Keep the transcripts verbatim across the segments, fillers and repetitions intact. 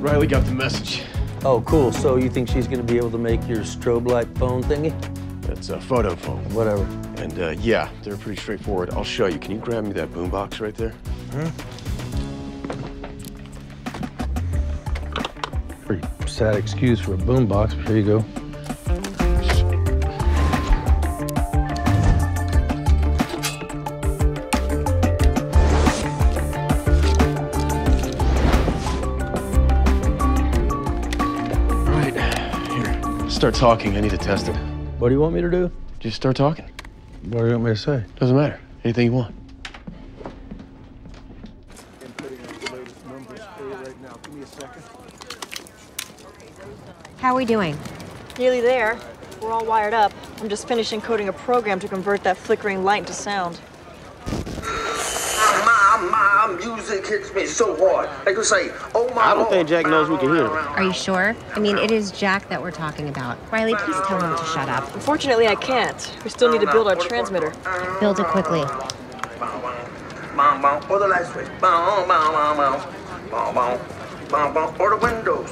Riley got the message. Oh, cool. So you think she's going to be able to make your strobe light phone thingy? That's a photo phone. Whatever. And, uh, yeah, they're pretty straightforward. I'll show you. Can you grab me that boombox right there? Huh? Pretty sad excuse for a boombox, but here you go. Start talking. I need to test it. What do you want me to do? Just start talking. What do you want me to say? Doesn't matter. Anything you want. I'm putting in the latest numbers for you right now. Give me a second. How are we doing? Nearly there. We're all wired up. I'm just finishing coding a program to convert that flickering light into sound. My, my music hits me so hard. They could say, oh my I don't Lord. Think Jack knows we can hear him. Are you sure? I mean, it is Jack that we're talking about. Riley, please tell him to shut up. Unfortunately, I can't. We still need to build our transmitter. Build it quickly. Or the light switch. Or the windows.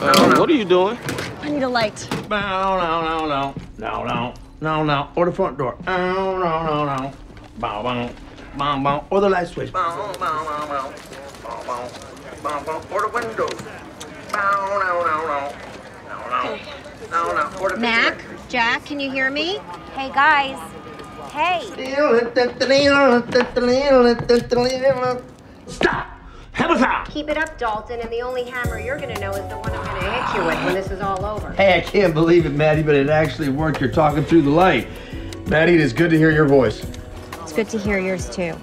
Uh, what are you doing? I need a light. No, no, no, no. No, no. No, no. Or the front door. No, no, no, no. Bow, bow. Bom, bom, or the light switch. Bom, bom, bom, bom, bom, bom, bom, bom, or the window. Bom, no, no, no, no, no, no, no, or the Mac, Jack, can you hear me? Hey guys, hey. Stop. Hammer time. Keep it up, Dalton, and the only hammer you're gonna know is the one I'm gonna hit you with when this is all over. Hey, I can't believe it, Maddie, but it actually worked. You're talking through the light. Maddie, it is good to hear your voice. Good to hear yours too.